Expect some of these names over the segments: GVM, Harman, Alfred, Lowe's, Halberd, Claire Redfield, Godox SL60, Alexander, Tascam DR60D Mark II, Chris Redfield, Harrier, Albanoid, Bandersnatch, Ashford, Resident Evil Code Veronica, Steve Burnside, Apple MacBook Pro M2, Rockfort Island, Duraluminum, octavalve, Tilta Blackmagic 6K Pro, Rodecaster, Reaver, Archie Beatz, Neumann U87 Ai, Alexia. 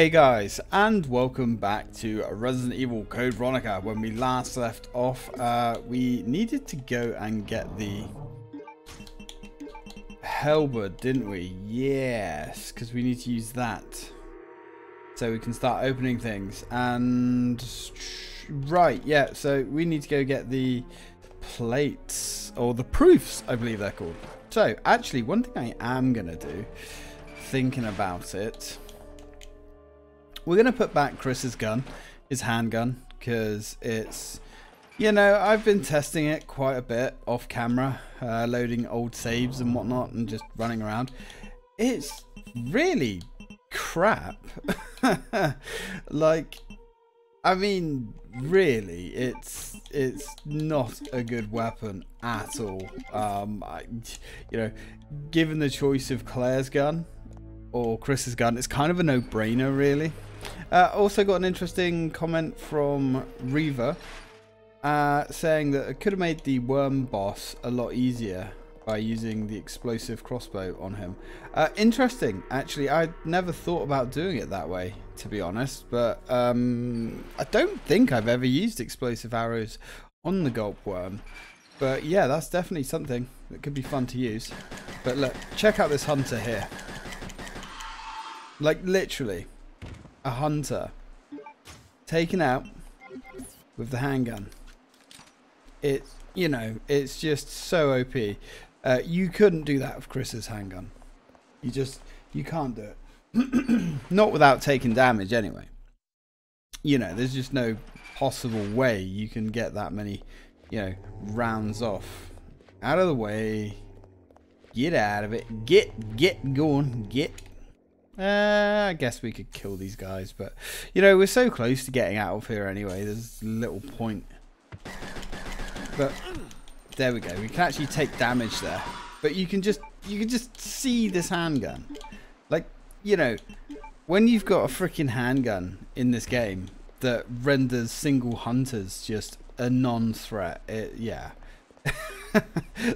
Hey guys, and welcome back to Resident Evil Code Veronica. When we last left off, we needed to go and get the Halberd, didn't we? Yes, because we need to use that so we can start opening things. And right, yeah, so we need to go get the plates, or the proofs, I believe they're called. So actually, one thing I am going to do, thinking about it, we're going to put back Chris's gun, his handgun, because it's, you know, I've been testing it quite a bit off camera, loading old saves and whatnot and just running around. It's really crap. Like, I mean, really, it's not a good weapon at all. You know, given the choice of Claire's gun or Chris's gun, it's kind of a no-brainer, really. Also got an interesting comment from Reaver saying that it could have made the worm boss a lot easier by using the explosive crossbow on him. Interesting, actually. I never thought about doing it that way, to be honest, but I don't think I've ever used explosive arrows on the gulp worm. But yeah, that's definitely something that could be fun to use. But look, check out this hunter here. Like, literally, a hunter taken out with the handgun. It's, you know, it's just so OP. You couldn't do that with Chris's handgun. You just, you can't do it. Not without taking damage, anyway. You know, there's just no possible way you can get that many, you know, rounds off. Out of the way. Get out of it. Get going. Get. I guess we could kill these guys, but, you know, we're so close to getting out of here anyway. There's little point. But there we go. We can actually take damage there. But you can just see this handgun. Like, you know, when you've got a freaking handgun in this game that renders single hunters just a non-threat, yeah.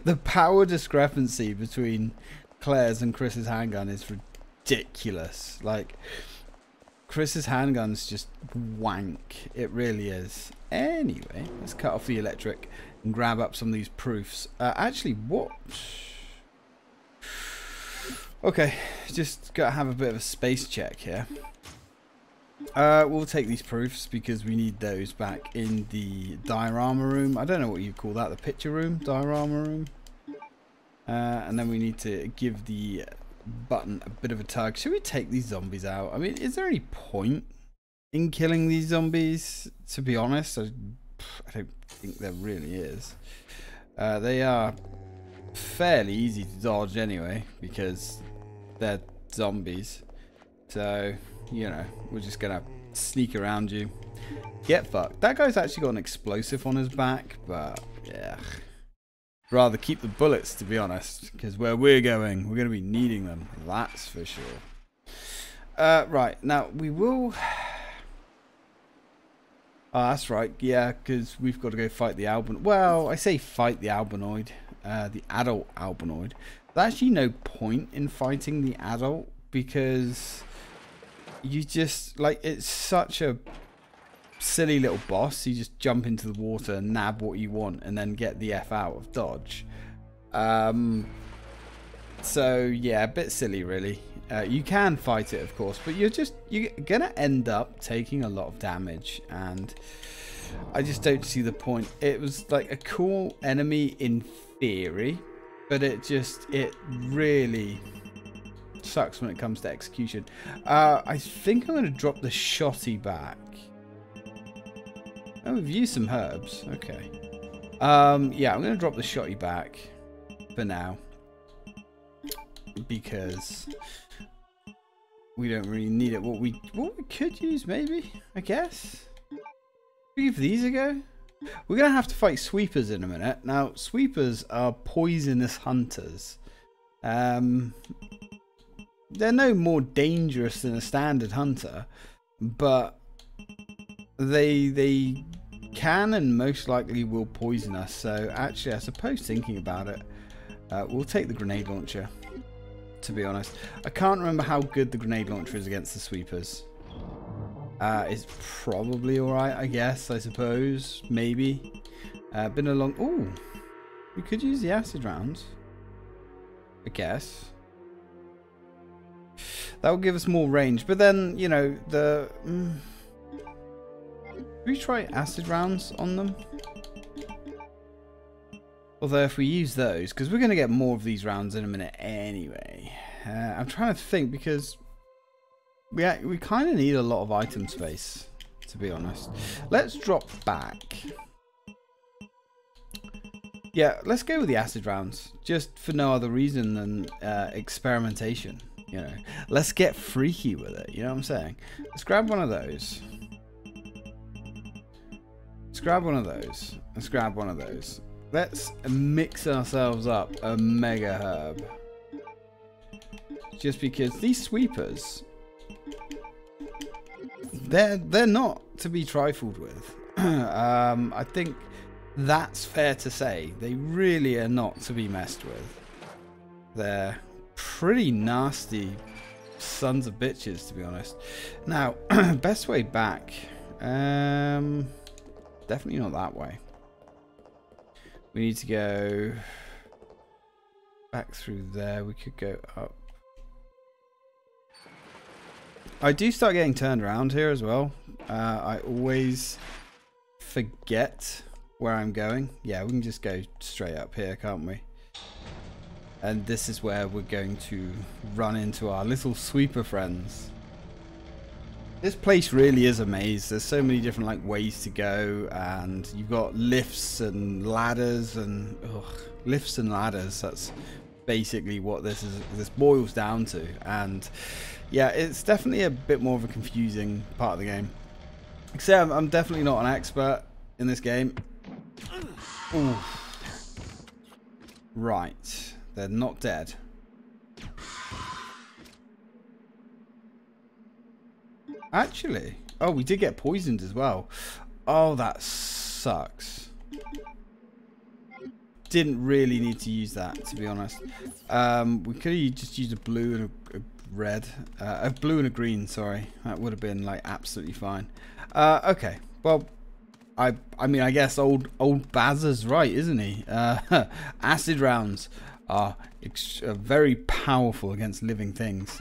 The power discrepancy between Claire's and Chris's handgun is ridiculous. Ridiculous. Like, Chris's handgun's just wank. It really is. Anyway, let's cut off the electric and grab up some of these proofs. Actually, what? Okay, just gotta have a bit of a space check here. We'll take these proofs because we need those back in the diorama room. I don't know what you call that, the picture room, diorama room. And then we need to give the button a bit of a tug. Should we take these zombies out? I mean, is there any point in killing these zombies? To be honest, I don't think there really is. They are fairly easy to dodge anyway because they're zombies. So, you know, we're just gonna sneak around you. Get fucked. That guy's actually got an explosive on his back, but yeah. Rather keep the bullets, to be honest, because where we're going, we're going to be needing them, that's for sure. Right, now we will... Oh, that's right, yeah, because we've got to go fight the Albanoid. Well, I say fight the Albanoid, the adult Albanoid. There's actually no point in fighting the adult, because you just, like, it's such a silly little boss. You just jump into the water, nab what you want, and then get the F out of dodge. So yeah, a bit silly really. You can fight it, of course, but you're gonna end up taking a lot of damage, and I just don't see the point. It was like a cool enemy in theory, but it really sucks when it comes to execution. I think I'm gonna drop the shotty back. Oh, we've used some herbs. Okay. Yeah, I'm going to drop the shotty back for now, because we don't really need it. What we could use, maybe, I guess. Give these a go. We're going to have to fight sweepers in a minute. Now, sweepers are poisonous hunters. They're no more dangerous than a standard hunter, but they can and most likely will poison us. So actually, I suppose, thinking about it, we'll take the grenade launcher, to be honest. I can't remember how good the grenade launcher is against the sweepers. It's probably alright, I guess, I suppose. Maybe. Been a long... Ooh! We could use the acid rounds, I guess. That will give us more range. But then, you know, the... Should we try acid rounds on them? Although if we use those, because we're going to get more of these rounds in a minute anyway. I'm trying to think, because we kind of need a lot of item space, to be honest. Let's drop back. Yeah, let's go with the acid rounds, just for no other reason than experimentation. You know, let's get freaky with it. You know what I'm saying? Let's grab one of those. Let's grab one of those. Let's grab one of those. Let's mix ourselves up a mega herb. Just because these sweepers, they're not to be trifled with. I think that's fair to say. They really are not to be messed with. They're pretty nasty sons of bitches, to be honest. Now, best way back. Definitely not that way. We need to go back through there. We could go up. I do start getting turned around here as well. I always forget where I'm going. Yeah, we can just go straight up here, can't we? And this is where we're going to run into our little sweeper friends. This place really is a maze. There's so many different like ways to go, and you've got lifts and ladders and lifts and ladders. That's basically what this is. This boils down to, and yeah, it's definitely a bit more of a confusing part of the game. Except I'm definitely not an expert in this game. Ooh. Right. They're not dead. Actually. Oh, we did get poisoned as well. Oh, that sucks. Didn't really need to use that, to be honest. We could have just used a blue and a red. A blue and a green, sorry. That would have been, like, absolutely fine. Okay. Well... I mean, I guess old Bazza's right, isn't he? Acid rounds are very powerful against living things.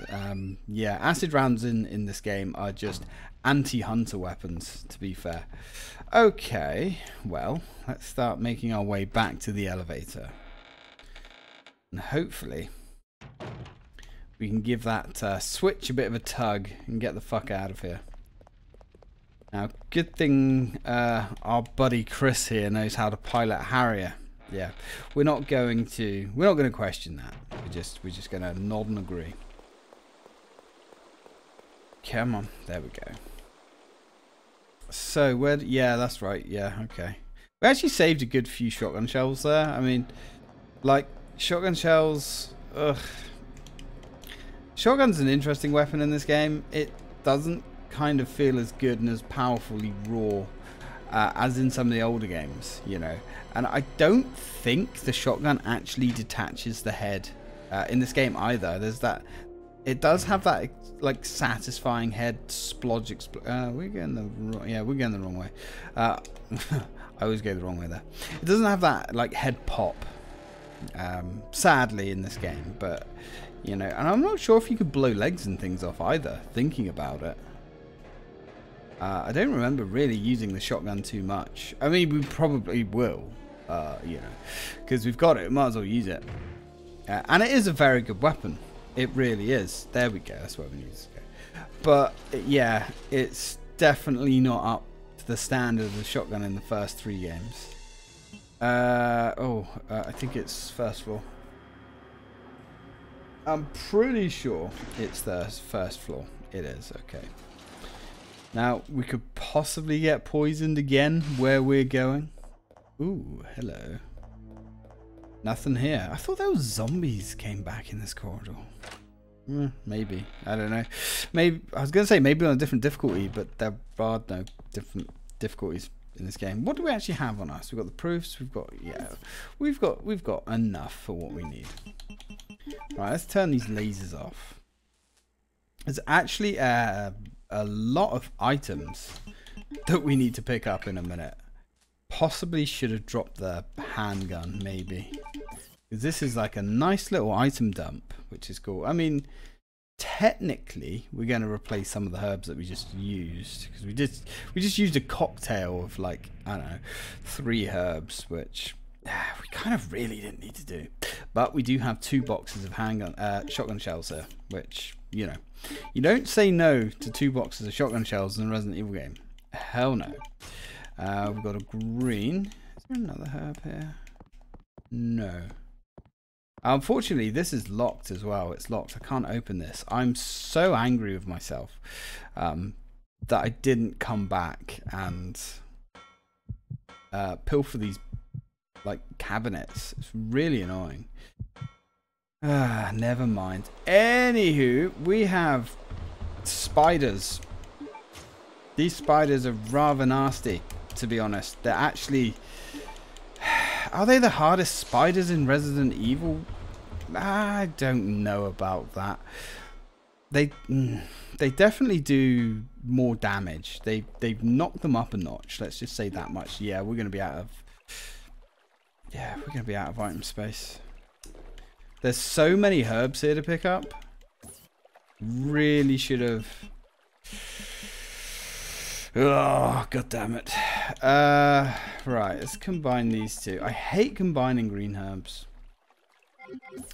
Yeah, acid rounds in this game are just anti-hunter weapons, to be fair. Okay, well, let's start making our way back to the elevator. And hopefully we can give that switch a bit of a tug and get the fuck out of here. Now, good thing our buddy Chris here knows how to pilot Harrier. Yeah, we're not going to question that. We're just going to nod and agree. Come on, there we go. So yeah, that's right. Yeah, okay. We actually saved a good few shotgun shells there. I mean, like shotgun shells. Ugh. Shotgun's an interesting weapon in this game. It doesn't kind of feel as good and as powerfully raw as in some of the older games, you know. And I don't think the shotgun actually detaches the head in this game either. There's that. It does have that like satisfying head splodge. We're going the wrong way. I always go the wrong way there. It doesn't have that like head pop. Sadly in this game, but you know. And I'm not sure if you could blow legs and things off either. Thinking about it. I don't remember really using the shotgun too much. I mean, we probably will, you know, because we've got it. Might as well use it. And it is a very good weapon. It really is. There we go. That's what we need to go. But, yeah, it's definitely not up to the standard of the shotgun in the first three games. I think it's first floor. I'm pretty sure it's the first floor. It is. Okay. Now, we could possibly get poisoned again where we're going. Ooh, hello. Nothing here. I thought those zombies came back in this corridor. Maybe. I don't know. Maybe I was going to say maybe on a different difficulty, but there are no different difficulties in this game. What do we actually have on us? We've got the proofs. We've got, yeah. We've got enough for what we need. All right, let's turn these lasers off. It's actually... a lot of items that we need to pick up in a minute. Possibly should have dropped the handgun, maybe. This is like a nice little item dump, which is cool. I mean, technically, we're going to replace some of the herbs that we just used, because we just used a cocktail of, like, I don't know, 3 herbs, which we kind of really didn't need to do. But we do have 2 boxes of shotgun shells there, which, you know, you don't say no to 2 boxes of shotgun shells in a Resident Evil game. Hell no. We've got a green. Is there another herb here? No. Unfortunately, this is locked as well. It's locked. I can't open this. I'm so angry with myself that I didn't come back and pilfer these, like, cabinets. It's really annoying. Never mind. Anywho, we have spiders. These spiders are rather nasty, to be honest. They're actually... Are they the hardest spiders in Resident Evil? I don't know about that. They definitely do more damage. They've knocked them up a notch. Let's just say that much. Yeah, we're going to be out of... Yeah, we're going to be out of item space. There's so many herbs here to pick up. Really should have... Oh, god damn it. Right, let's combine these two. I hate combining green herbs.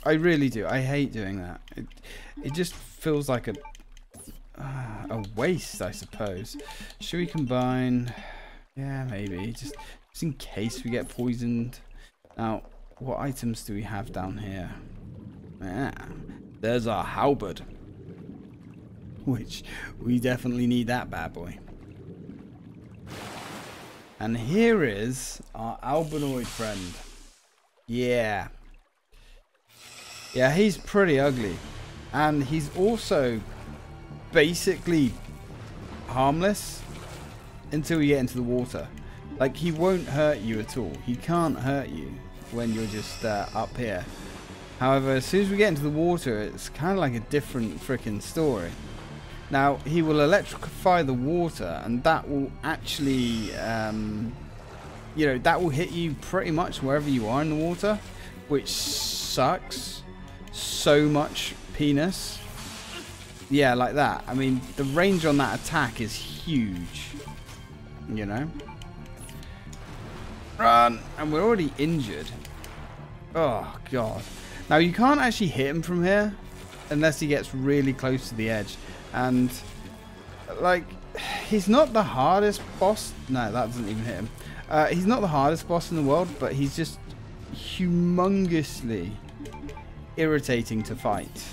I really do. I hate doing that. It just feels like a waste, I suppose. Should we combine? Yeah, maybe. Just in case we get poisoned. Now, what items do we have down here? Ah, there's our halberd, which we definitely need that bad boy. And here is our albinoid friend. Yeah. Yeah, he's pretty ugly. And he's also basically harmless until you get into the water. Like, he won't hurt you at all. He can't hurt you when you're just up here. However, as soon as we get into the water, it's kind of like a different freaking story. Now, he will electrify the water, and that will actually, you know, that will hit you pretty much wherever you are in the water, which sucks. So much penis. Yeah, like that. I mean, the range on that attack is huge, you know. Run! And we're already injured. Oh, God. Now, you can't actually hit him from here unless he gets really close to the edge. And, like, he's not the hardest boss. No, that doesn't even hit him. He's not the hardest boss in the world, but he's just humongously irritating to fight.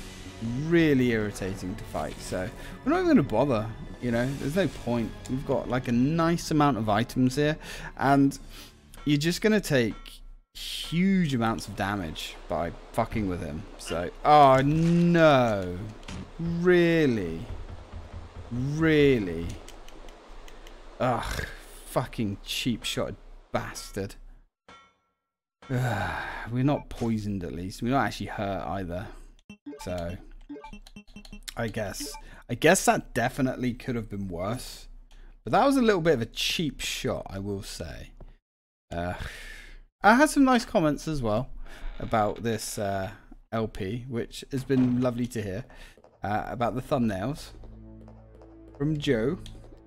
Really irritating to fight. So we're not even going to bother, you know. There's no point. We've got, like, a nice amount of items here. And you're just going to take huge amounts of damage by fucking with him. So, oh, no. Really? Really? Ugh, fucking cheap shot bastard. Ugh, we're not poisoned, at least. We're not actually hurt either. So, I guess that definitely could have been worse. But that was a little bit of a cheap shot, I will say. I had some nice comments as well about this LP, which has been lovely to hear. About the thumbnails from Joe,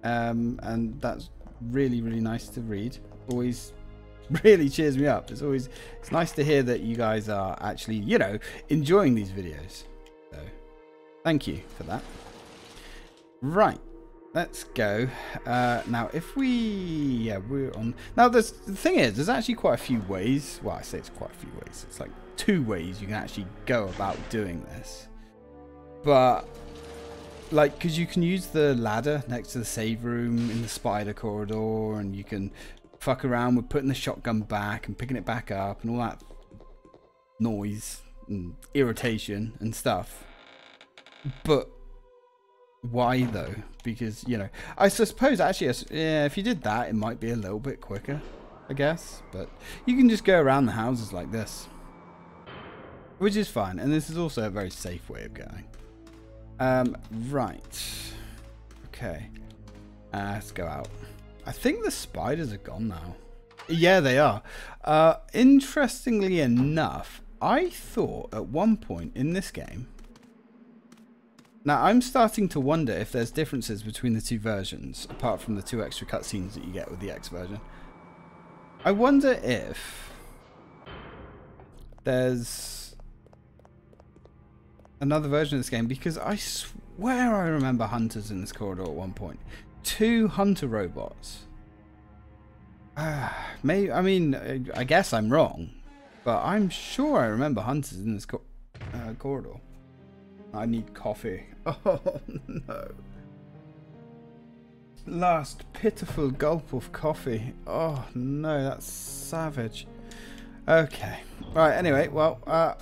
and that's really nice to read. Always really cheers me up. It's nice to hear that you guys are actually, you know, enjoying these videos, so thank you for that. Right, let's go. Now, if we, yeah, we're on now. The thing is, there's actually quite a few ways. Well, I say it's quite a few ways. It's like 2 ways you can actually go about doing this. But, like, because you can use the ladder next to the save room in the spider corridor, and you can fuck around with putting the shotgun back and picking it back up and all that noise and irritation and stuff. But why, though? Because, you know, I suppose, actually, yeah, if you did that, it might be a little bit quicker, I guess. But you can just go around the houses like this, which is fine. And this is also a very safe way of going. Right. Okay. Let's go out. I think the spiders are gone now. Yeah, they are. Interestingly enough, I thought at one point in this game... Now, I'm starting to wonder if there's differences between the two versions, apart from the 2 extra cutscenes that you get with the X version. I wonder if there's another version of this game, because I swear I remember hunters in this corridor at one point. 2 hunter robots. Maybe, I mean, I guess I'm wrong, but I'm sure I remember hunters in this corridor. I need coffee. Oh no. Last pitiful gulp of coffee. Oh no, that's savage. Okay. Alright, anyway, well,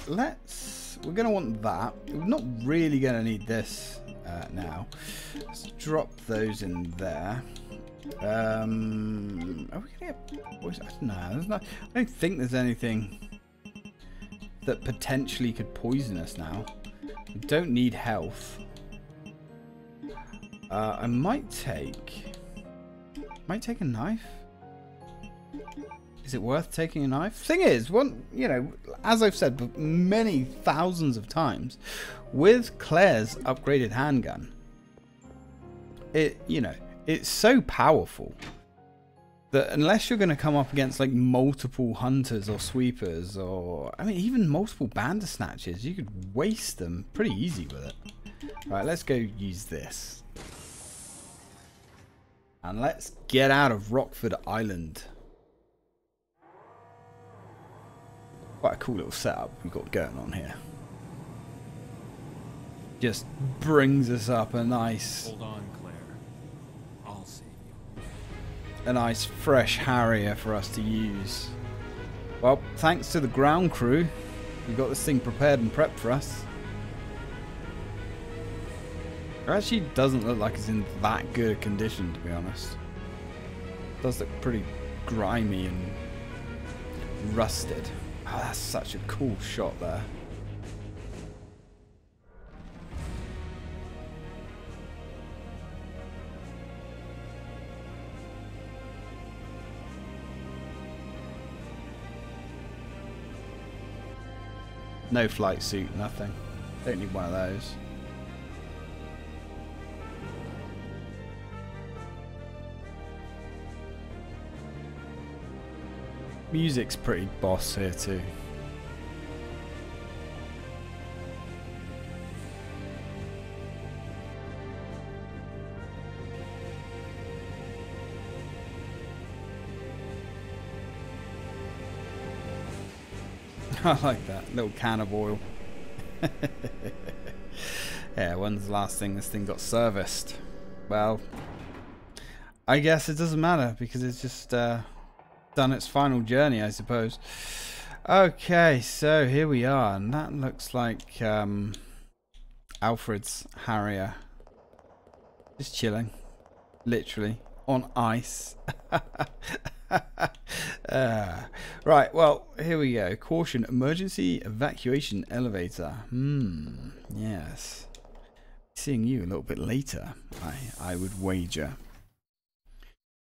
we're going to want that. We're not really going to need this now. Let's drop those in there. Are we going to get... No, I don't think there's anything that potentially could poison us now. We don't need health. I might take... a knife? Is it worth taking a knife? Thing is, one, you know, as I've said many thousands of times, with Claire's upgraded handgun, it, you know, it's so powerful that unless you're going to come up against like multiple hunters or sweepers or, I mean, even multiple bandersnatches, you could waste them pretty easy with it. Right, let's go use this. And let's get out of Rockfort Island. Quite a cool little setup we've got going on here. Just brings us up a nice... Hold on, Claire. I'll see you. A nice fresh Harrier for us to use. Well, thanks to the ground crew, we got this thing prepared and prepped for us. It actually doesn't look like it's in that good a condition, to be honest. It does look pretty grimy and rusted. Oh, that's such a cool shot there. No flight suit, nothing. Don't need one of those. Music's pretty boss here too. I like that little can of oil. Yeah, when's the last thing this thing got serviced? Well, I guess it doesn't matter because it's just done its final journey, I suppose. Okay, so here we are, and that looks like Alfred's Harrier, just chilling, literally on ice. Right, well, here we go. Caution, emergency evacuation elevator. Yes, seeing you a little bit later, I would wager.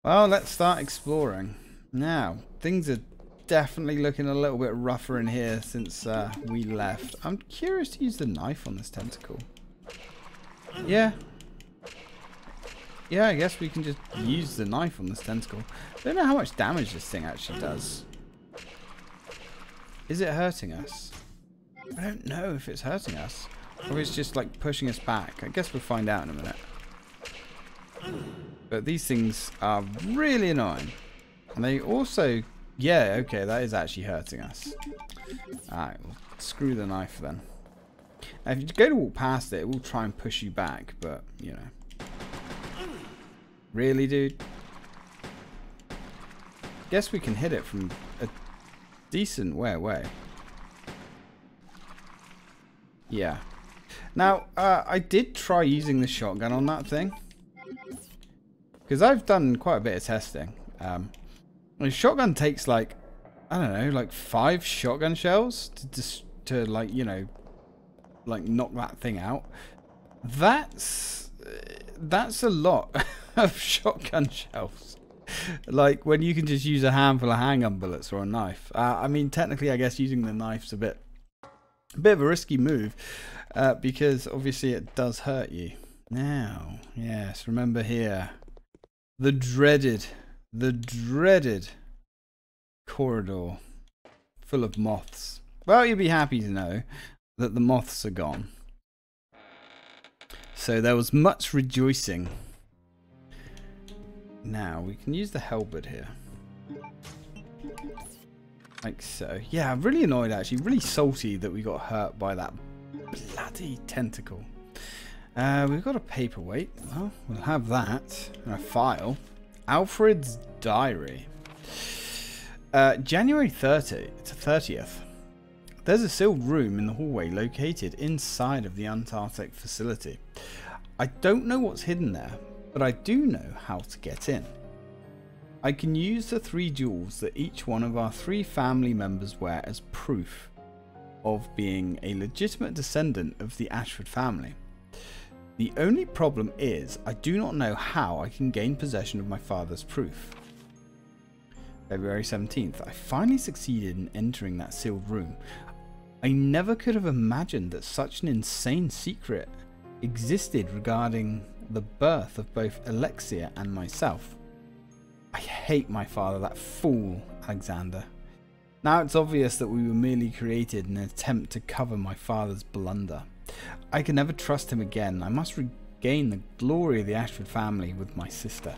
Well, let's start exploring. Now, things are definitely looking a little bit rougher in here since we left. I'm curious to use the knife on this tentacle. Yeah. Yeah, I guess we can just use the knife on this tentacle. I don't know how much damage this thing actually does. Is it hurting us? I don't know if it's hurting us. Or it's just like pushing us back. I guess we'll find out in a minute. But these things are really annoying. And they also... Yeah, okay, that is actually hurting us. Alright, well, screw the knife then. Now, if you go to walk past it, it will try and push you back, but, you know. Really, dude? Guess we can hit it from a decent way away. Yeah. Now, I did try using the shotgun on that thing. Because I've done quite a bit of testing. The shotgun takes like, I don't know, like 5 shotgun shells to just like, you know, like knock that thing out. That's that's a lot of shotgun shells. Like, when you can just use a handful of handgun bullets or a knife. I mean, technically, I guess using the knife's a bit of a risky move, because obviously it does hurt you. Now, yes, remember here, the dreaded corridor full of moths. Well, you'll be happy to know that the moths are gone. So there was much rejoicing. Now, we can use the halberd here. Like so. Yeah, I'm really annoyed actually. Really salty that we got hurt by that bloody tentacle. We've got a paperweight. Well, we'll have that. And a file. Alfred's diary. January 30th to 30th. There's a sealed room in the hallway located inside of the Antarctic facility. I don't know what's hidden there, but I do know how to get in. I can use the 3 jewels that each one of our 3 family members wear as proof of being a legitimate descendant of the Ashford family. The only problem is I do not know how I can gain possession of my father's proof. February 17th. I finally succeeded in entering that sealed room. I never could have imagined that such an insane secret existed regarding the birth of both Alexia and myself. I hate my father, that fool Alexander. Now it's obvious that we were merely created in an attempt to cover my father's blunder. I can never trust him again. I must regain the glory of the Ashford family with my sister.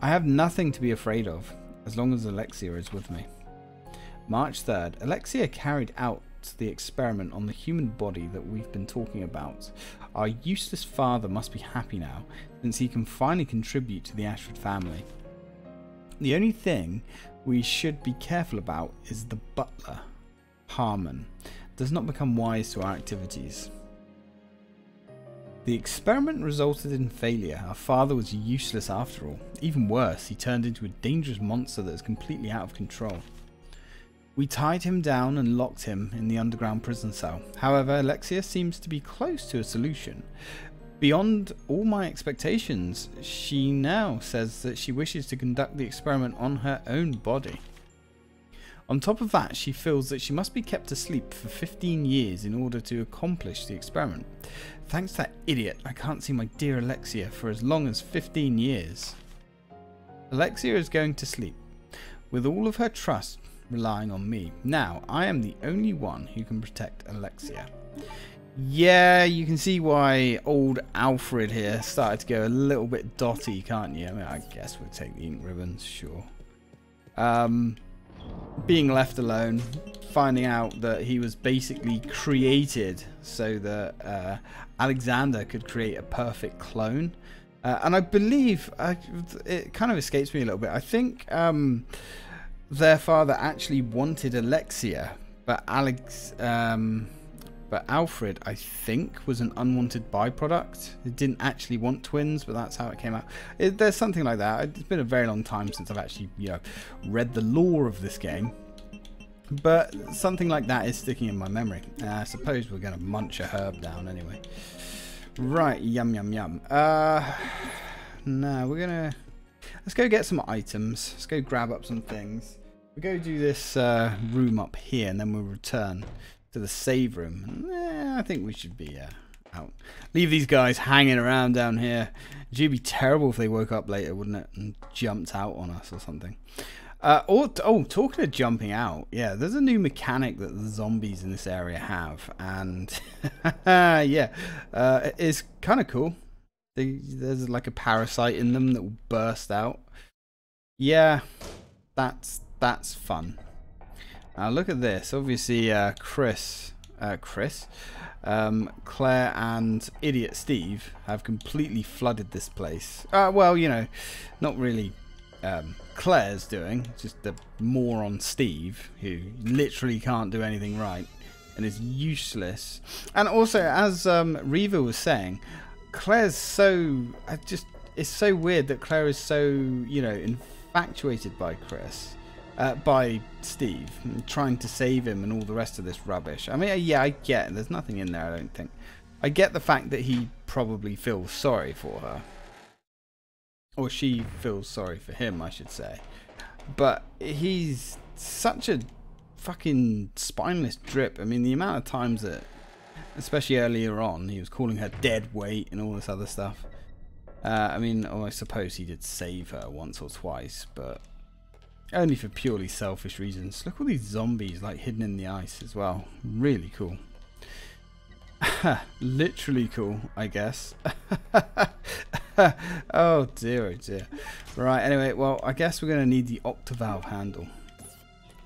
I have nothing to be afraid of, as long as Alexia is with me. March 3rd. Alexia carried out the experiment on the human body that we've been talking about. Our useless father must be happy now, since he can finally contribute to the Ashford family. The only thing we should be careful about is the butler, Harman, does not become wise to our activities. The experiment resulted in failure. Our father was useless after all. Even worse, he turned into a dangerous monster that is completely out of control. We tied him down and locked him in the underground prison cell. However, Alexia seems to be close to a solution. Beyond all my expectations, she now says that she wishes to conduct the experiment on her own body. On top of that, she feels that she must be kept asleep for 15 years in order to accomplish the experiment. Thanks to that idiot, I can't see my dear Alexia for as long as 15 years. Alexia is going to sleep, with all of her trust relying on me. Now, I am the only one who can protect Alexia. Yeah, you can see why old Alfred here started to go a little bit dotty, can't you? I mean, I guess we'll take the ink ribbons, sure. Being left alone, finding out that he was basically created so that Alexander could create a perfect clone. And I believe, it kind of escapes me a little bit, I think their father actually wanted Alexia, but Alfred, I think, was an unwanted byproduct. It didn't actually want twins, but that's how it came out. There's something like that. It's been a very long time since I've actually, you know, read the lore of this game. But something like that is sticking in my memory. I suppose we're going to munch a herb down anyway. Right, yum, yum, yum. No, we're going to... Let's go get some items. Let's go grab up some things. We'll go do this room up here, and then we'll return to the save room. I think we should be out. Leave these guys hanging around down here. It'd be terrible if they woke up later, wouldn't it? And jumped out on us or something. Oh, talking of jumping out. Yeah, there's a new mechanic that the zombies in this area have. And yeah, it's kind of cool. There's like a parasite in them that will burst out. Yeah, that's fun. Now look at this. Obviously, Claire and Idiot Steve have completely flooded this place. Well, you know, not really Claire's doing, just the moron Steve, who literally can't do anything right and is useless. And also, as Reaver was saying, Claire's so... it's so weird that Claire is so, you know, infatuated by Chris. By Steve, trying to save him and all the rest of this rubbish. I mean, yeah, I get it. There's nothing in there, I don't think. I get the fact that he probably feels sorry for her. Or she feels sorry for him, I should say. But he's such a fucking spineless drip. I mean, the amount of times that, especially earlier on, he was calling her dead weight and all this other stuff. I mean, oh, I suppose he did save her once or twice, but only for purely selfish reasons. Look at all these zombies, like, hidden in the ice as well. Really cool. Literally cool, I guess. Oh dear, oh dear. Right, anyway, well, I guess we're going to need the octavalve handle.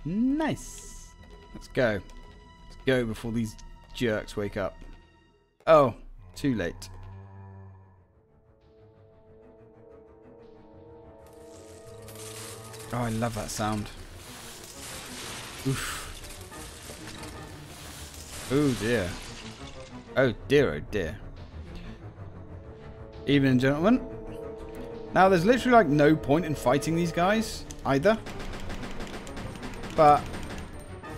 Nice. Let's go. Let's go before these jerks wake up. Oh, too late. Oh, I love that sound. Oof. Oh dear. Oh dear, oh dear. Evening, gentlemen. Now, there's literally, like, no point in fighting these guys, either. But,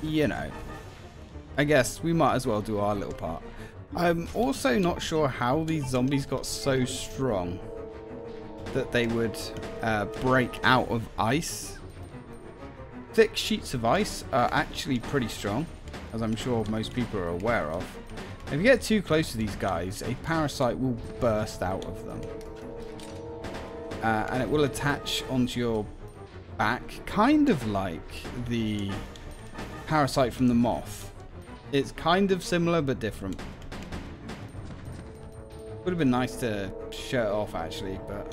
you know, I guess we might as well do our little part. I'm also not sure how these zombies got so strong that they would break out of ice. Thick sheets of ice are actually pretty strong, as I'm sure most people are aware of. If you get too close to these guys, a parasite will burst out of them. And it will attach onto your back, kind of like the parasite from the moth. It's kind of similar, but different. Would have been nice to show it off, actually, but...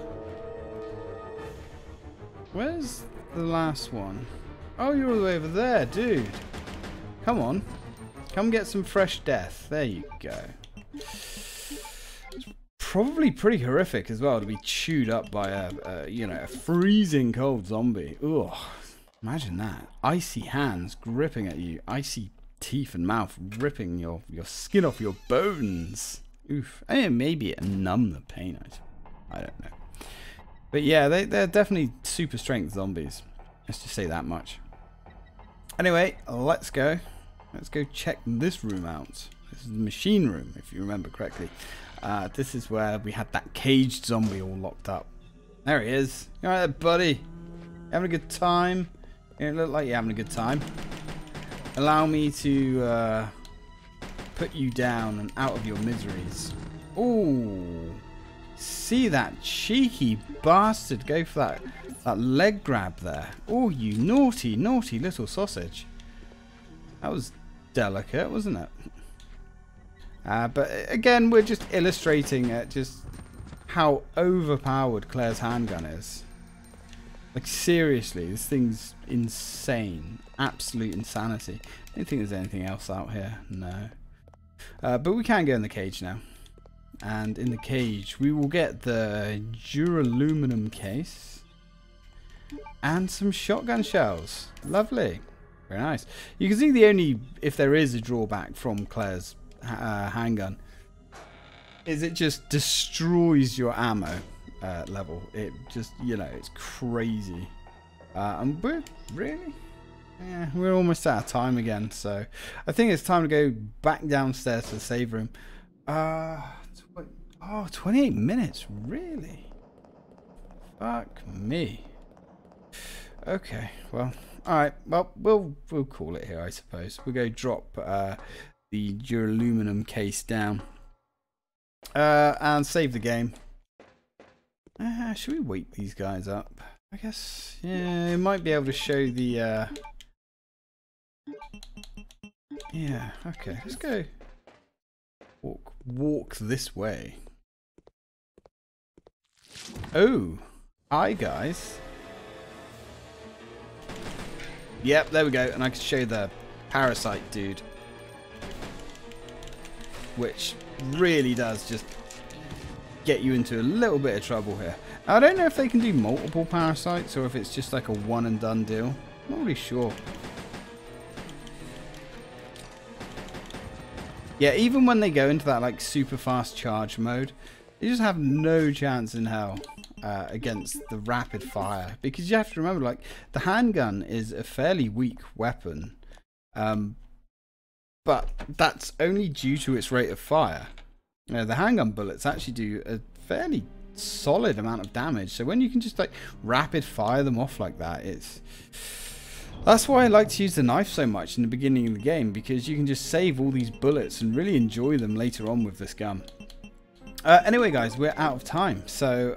Where's the last one? Oh, you're all the way over there, dude. Come on. Come get some fresh death. There you go. It's probably pretty horrific as well to be chewed up by a you know, a freezing cold zombie. Ugh. Imagine that. Icy hands gripping at you. Icy teeth and mouth ripping your skin off your bones. Oof. I mean, maybe it numb the pain. I don't know. But yeah, they're definitely super strength zombies. Let's just say that much. Anyway, let's go. Let's go check this room out. This is the machine room, if you remember correctly. This is where we had that caged zombie all locked up. There he is. You all right, buddy? Having a good time? You don't look like you're having a good time. Allow me to put you down and out of your miseries. Ooh. See that cheeky bastard go for that leg grab there. Ooh, you naughty, naughty little sausage. That was... delicate, wasn't it? But again, we're just illustrating just how overpowered Claire's handgun is. Like, seriously, this thing's insane. Absolute insanity. I don't think there's anything else out here. No. But we can go in the cage now. And in the cage, we will get the Duraluminum case. And some shotgun shells. Lovely. Very nice. You can see the only, if there is a drawback from Claire's handgun, is it just destroys your ammo level. It just, you know, it's crazy. And we're really, yeah, we're almost out of time again. So I think it's time to go back downstairs to the save room. 28 minutes, really? Fuck me. Okay, well. Alright, well, we'll call it here, I suppose. We'll go drop the Duraluminum case down. And save the game. Should we wake these guys up? I guess, yeah, it might be able to show the... Yeah, okay, let's go. Walk this way. Oh, hi, guys. Yep, there we go, and I can show the parasite dude, which really does just get you into a little bit of trouble here. I don't know if they can do multiple parasites or if it's just like a one and done deal. I'm not really sure. Yeah, even when they go into that like super fast charge mode, you just have no chance in hell. Against the rapid fire, because you have to remember, like, the handgun is a fairly weak weapon, but that's only due to its rate of fire. the handgun bullets actually do a fairly solid amount of damage. So when you can just like rapid fire them off like that, it's... That's why I like to use the knife so much in the beginning of the game, because you can just save all these bullets and really enjoy them later on with this gun. Anyway guys, we're out of time, so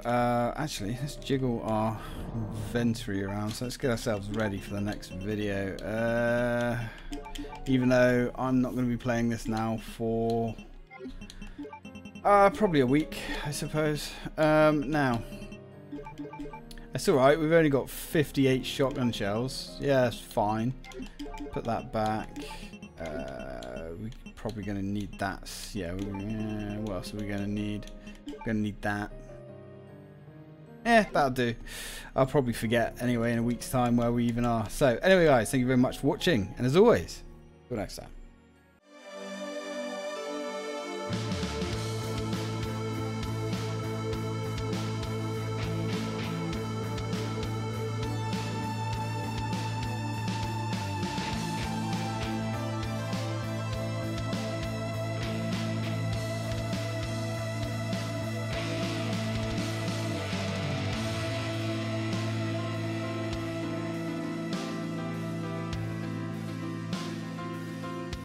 actually let's jiggle our inventory around, so let's get ourselves ready for the next video. Even though I'm not going to be playing this now for probably a week, I suppose. Now, that's alright, we've only got 58 shotgun shells, yeah, that's fine. Put that back. We're probably going to need that. Yeah, what else are we going to need? We're going to need that. Eh, that'll do. I'll probably forget anyway in a week's time where we even are. So anyway guys, thank you very much for watching, and as always, till next time.